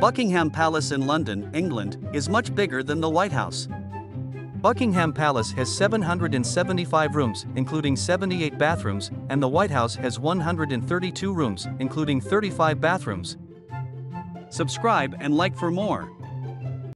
Buckingham Palace in London, England, is much bigger than the White House. Buckingham Palace has 775 rooms, including 78 bathrooms, and the White House has 132 rooms, including 35 bathrooms. Subscribe and like for more.